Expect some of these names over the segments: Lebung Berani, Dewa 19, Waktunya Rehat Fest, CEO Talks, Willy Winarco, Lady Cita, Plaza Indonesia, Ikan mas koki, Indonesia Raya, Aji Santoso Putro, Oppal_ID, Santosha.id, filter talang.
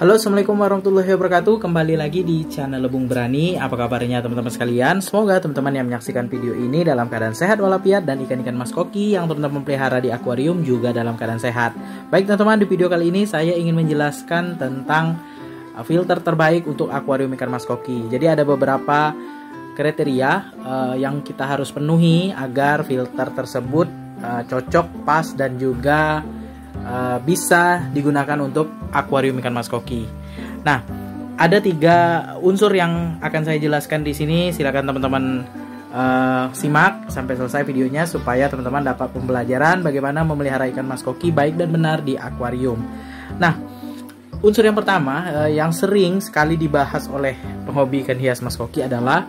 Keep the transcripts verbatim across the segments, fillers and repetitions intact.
Halo, assalamualaikum warahmatullahi wabarakatuh. Kembali lagi di channel Lebung Berani. Apa kabarnya teman-teman sekalian? Semoga teman-teman yang menyaksikan video ini dalam keadaan sehat walafiat, dan ikan-ikan mas koki yang teman-teman pelihara di akuarium juga dalam keadaan sehat. Baik teman-teman, di video kali ini saya ingin menjelaskan tentang filter terbaik untuk akuarium ikan mas koki. Jadi ada beberapa kriteria uh, yang kita harus penuhi agar filter tersebut uh, cocok, pas, dan juga Uh, bisa digunakan untuk akuarium ikan mas koki. Nah, ada tiga unsur yang akan saya jelaskan di sini. Silakan teman-teman uh, simak sampai selesai videonya supaya teman-teman dapat pembelajaran bagaimana memelihara ikan mas koki baik dan benar di akuarium. Nah, unsur yang pertama uh, yang sering sekali dibahas oleh penghobi ikan hias mas koki adalah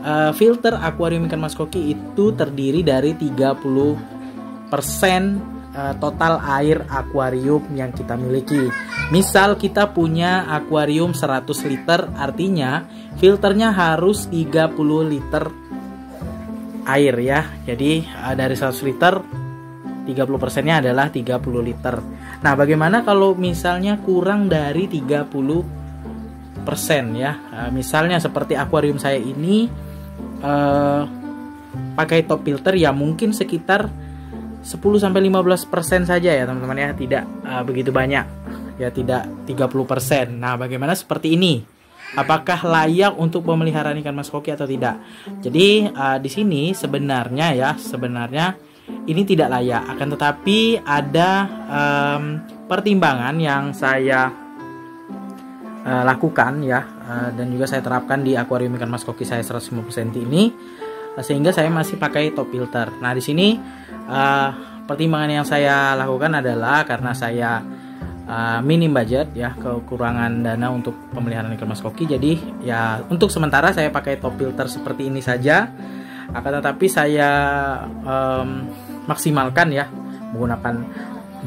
uh, filter akuarium ikan mas koki itu terdiri dari tiga puluh persen total air akuarium yang kita miliki. Misal kita punya akuarium seratus liter, artinya filternya harus tiga puluh liter air ya. Jadi dari seratus liter, tiga puluh persennya adalah tiga puluh liter. Nah, bagaimana kalau misalnya kurang dari tiga puluh persen ya? Misalnya seperti akuarium saya ini eh, pakai top filter ya, mungkin sekitar sepuluh sampai lima belas persen saja ya teman-teman ya, tidak uh, begitu banyak ya, tidak tiga puluh persen. Nah, bagaimana seperti ini? Apakah layak untuk pemeliharaan ikan mas koki atau tidak? Jadi uh, di sini sebenarnya ya, sebenarnya ini tidak layak. Akan tetapi ada um, pertimbangan yang saya uh, lakukan ya, uh, dan juga saya terapkan di akuarium ikan mas koki saya seratus lima puluh senti ini, sehingga saya masih pakai top filter. Nah, di sini Uh, pertimbangan yang saya lakukan adalah karena saya uh, minim budget ya, kekurangan dana untuk pemeliharaan ikan mas koki. Jadi ya untuk sementara saya pakai top filter seperti ini saja. Akan tetapi saya um, maksimalkan ya, menggunakan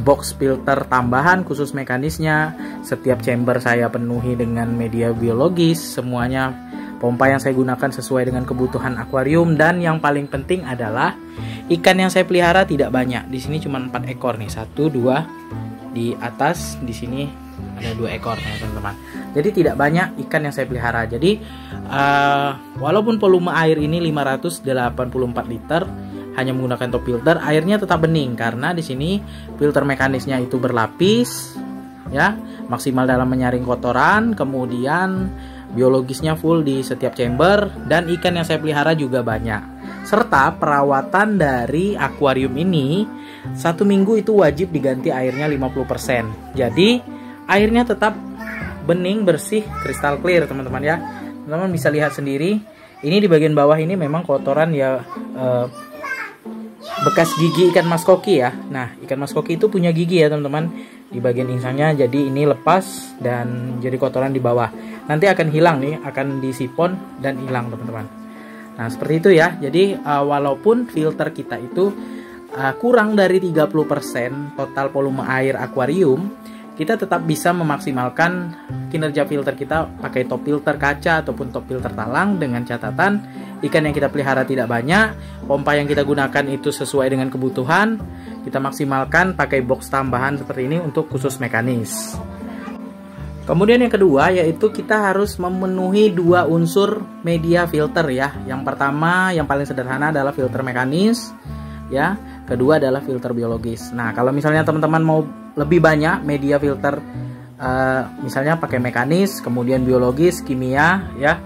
box filter tambahan khusus mekanisnya. Setiap chamber saya penuhi dengan media biologis, semuanya pompa yang saya gunakan sesuai dengan kebutuhan akuarium, dan yang paling penting adalah ikan yang saya pelihara tidak banyak. Di sini cuma empat ekor nih, satu, dua di atas, di sini ada dua ekor ya teman-teman. Jadi tidak banyak ikan yang saya pelihara. Jadi uh, walaupun volume air ini lima ratus delapan puluh empat liter, hanya menggunakan top filter, airnya tetap bening karena di sini filter mekanisnya itu berlapis ya, maksimal dalam menyaring kotoran, kemudian biologisnya full di setiap chamber, dan ikan yang saya pelihara juga banyak. Serta perawatan dari akuarium ini satu minggu itu wajib diganti airnya lima puluh persen. Jadi airnya tetap bening, bersih, kristal clear teman-teman ya. Teman-teman bisa lihat sendiri, ini di bagian bawah ini memang kotoran ya, eh, bekas gigi ikan mas koki ya. Nah, ikan mas koki itu punya gigi ya teman-teman, di bagian insangnya. Jadi ini lepas dan jadi kotoran di bawah, nanti akan hilang nih, akan disipon dan hilang teman-teman. Nah, seperti itu ya. Jadi uh, walaupun filter kita itu uh, kurang dari tiga puluh persen total volume air akuarium, kita tetap bisa memaksimalkan kinerja filter kita pakai top filter kaca ataupun top filter talang, dengan catatan ikan yang kita pelihara tidak banyak, pompa yang kita gunakan itu sesuai dengan kebutuhan, kita maksimalkan pakai box tambahan seperti ini untuk khusus mekanis. Kemudian yang kedua yaitu kita harus memenuhi dua unsur media filter ya. Yang pertama yang paling sederhana adalah filter mekanis ya, kedua adalah filter biologis. Nah, kalau misalnya teman-teman mau lebih banyak media filter, uh, misalnya pakai mekanis kemudian biologis, kimia ya,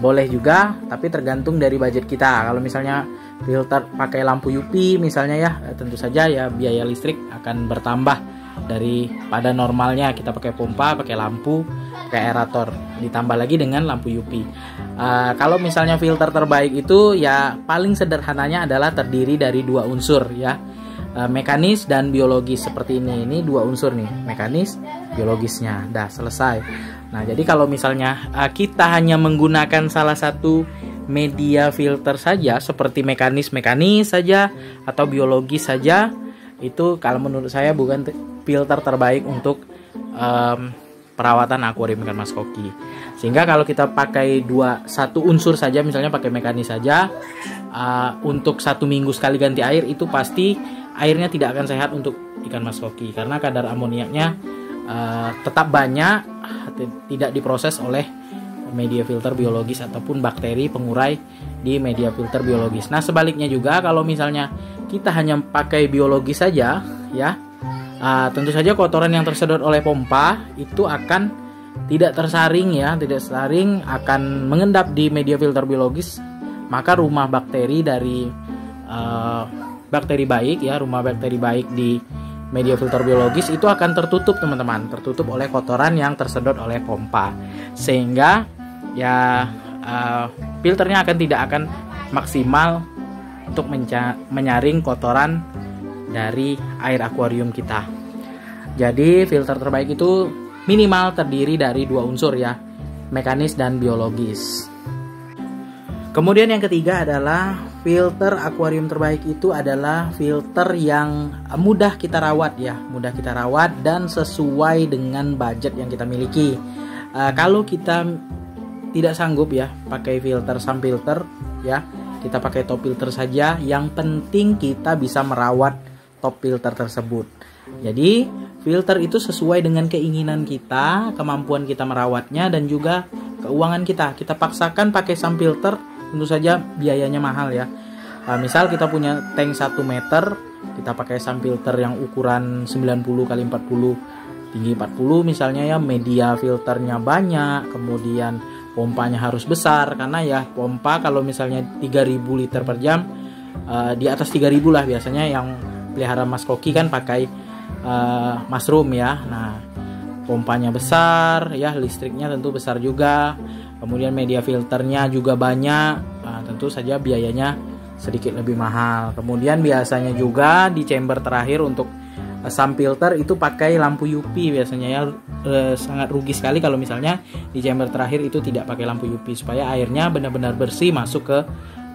boleh juga, tapi tergantung dari budget kita. Kalau misalnya filter pakai lampu U V misalnya ya, tentu saja ya biaya listrik akan bertambah daripada normalnya. Kita pakai pompa, pakai lampu, pakai aerator, ditambah lagi dengan lampu U V. Uh, kalau misalnya filter terbaik itu ya paling sederhananya adalah terdiri dari dua unsur ya, uh, mekanis dan biologis seperti ini. Ini dua unsur nih, mekanis, biologisnya. Dah selesai. Nah, jadi kalau misalnya uh, kita hanya menggunakan salah satu media filter saja, seperti mekanis-mekanis saja atau biologis saja, itu kalau menurut saya bukan filter terbaik untuk um, perawatan akuarium ikan mas koki. Sehingga kalau kita pakai dua satu unsur saja, misalnya pakai mekanis saja, uh, untuk satu minggu sekali ganti air, itu pasti airnya tidak akan sehat untuk ikan mas koki karena kadar amoniaknya uh, tetap banyak tidak diproses oleh media filter biologis ataupun bakteri pengurai di media filter biologis. Nah, sebaliknya juga kalau misalnya kita hanya pakai biologis saja, ya, uh, tentu saja kotoran yang tersedot oleh pompa itu akan tidak tersaring, ya, tidak tersaring, akan mengendap di media filter biologis. Maka rumah bakteri dari uh, bakteri baik, ya, rumah bakteri baik di media filter biologis itu akan tertutup, teman-teman, tertutup oleh kotoran yang tersedot oleh pompa, sehingga ya uh, filternya akan tidak akan maksimal untuk menyaring kotoran dari air akuarium kita. Jadi filter terbaik itu minimal terdiri dari dua unsur, ya, mekanis dan biologis. Kemudian yang ketiga adalah filter akuarium terbaik itu adalah filter yang mudah kita rawat, ya, mudah kita rawat dan sesuai dengan budget yang kita miliki. E, kalau kita tidak sanggup, ya, pakai filter sun filter, ya, kita pakai top filter saja. Yang penting kita bisa merawat top filter tersebut. Jadi filter itu sesuai dengan keinginan kita, kemampuan kita merawatnya, dan juga keuangan kita. Kita paksakan pakai sun filter, tentu saja biayanya mahal, ya. Nah, misal kita punya tank satu meter, kita pakai sun filter yang ukuran sembilan puluh kali empat puluh, tinggi empat puluh misalnya, ya, media filternya banyak, kemudian pompanya harus besar, karena ya pompa kalau misalnya tiga ribu liter per jam, uh, di atas tiga ribu lah biasanya yang pelihara Mas Koki kan pakai uh, mushroom, ya. Nah, pompanya besar, ya, listriknya tentu besar juga, kemudian media filternya juga banyak, nah, tentu saja biayanya sedikit lebih mahal. Kemudian biasanya juga di chamber terakhir untuk uh, sun filter itu pakai lampu U V biasanya, ya. Uh, sangat rugi sekali kalau misalnya di chamber terakhir itu tidak pakai lampu U V, supaya airnya benar-benar bersih masuk ke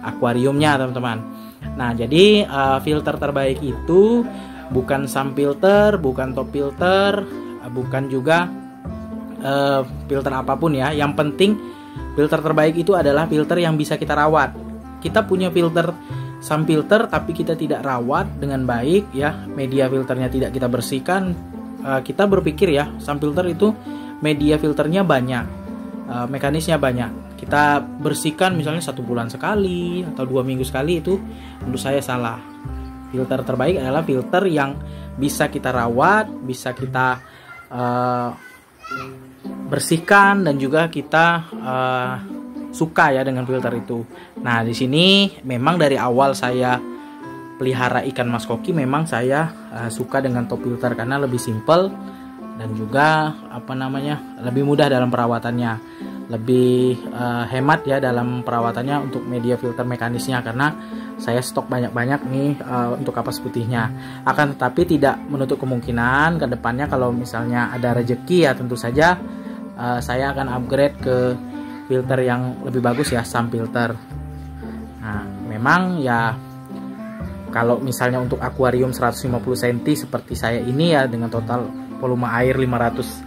akuariumnya, teman-teman. Nah, jadi uh, filter terbaik itu bukan sun filter, bukan top filter, bukan juga uh, filter apapun, ya. Yang penting filter terbaik itu adalah filter yang bisa kita rawat. Kita punya filter sun filter tapi kita tidak rawat dengan baik, ya, media filternya tidak kita bersihkan, uh, kita berpikir, ya, sun filter itu media filternya banyak, uh, mekanisnya banyak, kita bersihkan misalnya satu bulan sekali atau dua minggu sekali, itu menurut saya salah. Filter terbaik adalah filter yang bisa kita rawat, bisa kita Uh, bersihkan, dan juga kita uh, suka, ya, dengan filter itu. Nah, di sini memang dari awal saya pelihara ikan Mas Koki, memang saya uh, suka dengan top filter karena lebih simple dan juga apa namanya lebih mudah dalam perawatannya, lebih uh, hemat, ya, dalam perawatannya untuk media filter mekanisnya, karena saya stok banyak-banyak nih uh, untuk kapas putihnya. Akan tetapi tidak menutup kemungkinan kedepannya kalau misalnya ada rejeki, ya, tentu saja uh, saya akan upgrade ke filter yang lebih bagus, ya, sun filter. Nah, memang ya kalau misalnya untuk akuarium seratus lima puluh sentimeter seperti saya ini, ya, dengan total volume air lima ratus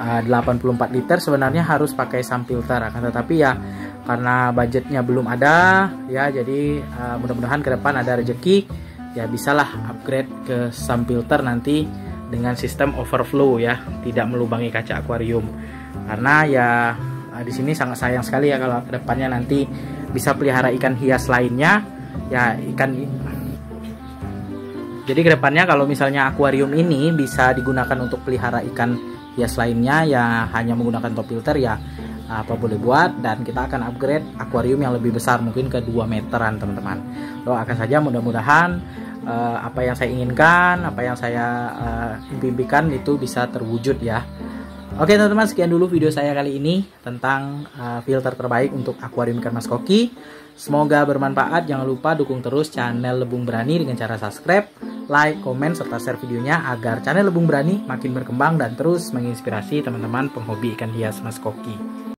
delapan puluh empat liter, sebenarnya harus pakai sun filter. Akan tetapi ya karena budgetnya belum ada, ya, jadi uh, mudah-mudahan ke depan ada rezeki, ya, bisalah upgrade ke sun filter nanti dengan sistem overflow, ya, tidak melubangi kaca akuarium. Karena ya uh, di sini sangat sayang sekali, ya, kalau ke depannya nanti bisa pelihara ikan hias lainnya, ya, ikan. Jadi ke depannya kalau misalnya akuarium ini bisa digunakan untuk pelihara ikan hias lainnya, ya, hanya menggunakan top filter, ya, apa boleh buat, dan kita akan upgrade akuarium yang lebih besar, mungkin ke dua meteran, teman-teman. Doakan saja, mudah-mudahan uh, apa yang saya inginkan, apa yang saya uh, impikan itu bisa terwujud, ya. Oke, teman-teman, sekian dulu video saya kali ini tentang uh, filter terbaik untuk akuarium ikan Mas Koki. Semoga bermanfaat. Jangan lupa dukung terus channel Lebung Berani dengan cara subscribe, like, komen, serta share videonya agar channel Lebung Berani makin berkembang dan terus menginspirasi teman-teman penghobi ikan hias Mas Koki.